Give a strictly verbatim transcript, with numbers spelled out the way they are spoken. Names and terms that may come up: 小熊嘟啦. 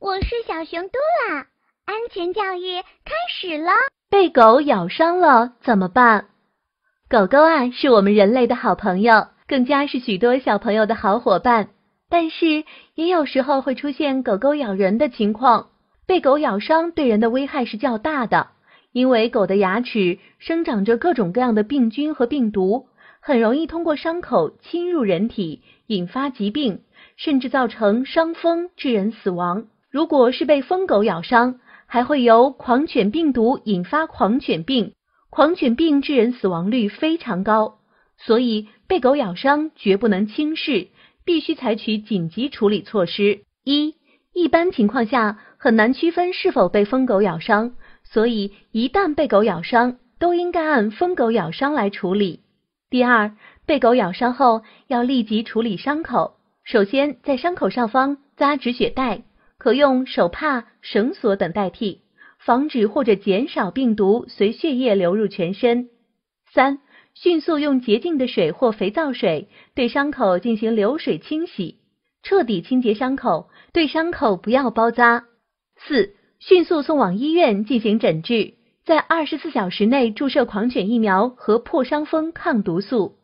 我是小熊嘟啦，安全教育开始了。被狗咬伤了怎么办？狗狗啊，是我们人类的好朋友，更加是许多小朋友的好伙伴。但是也有时候会出现狗狗咬人的情况。被狗咬伤对人的危害是较大的，因为狗的牙齿生长着各种各样的病菌和病毒，很容易通过伤口侵入人体，引发疾病，甚至造成伤风，致人死亡。如果是被疯狗咬伤，还会由狂犬病毒引发狂犬病，狂犬病致人死亡率非常高，所以被狗咬伤绝不能轻视，必须采取紧急处理措施。一、一般情况下很难区分是否被疯狗咬伤，所以一旦被狗咬伤，都应该按疯狗咬伤来处理。第二，被狗咬伤后要立即处理伤口，首先在伤口上方扎止血带。可用手帕、绳索等代替，防止或者减少病毒随血液流入全身。三、迅速用洁净的水或肥皂水对伤口进行流水清洗，彻底清洁伤口，对伤口不要包扎。四、迅速送往医院进行诊治，在二十四小时内注射狂犬疫苗和破伤风抗毒素。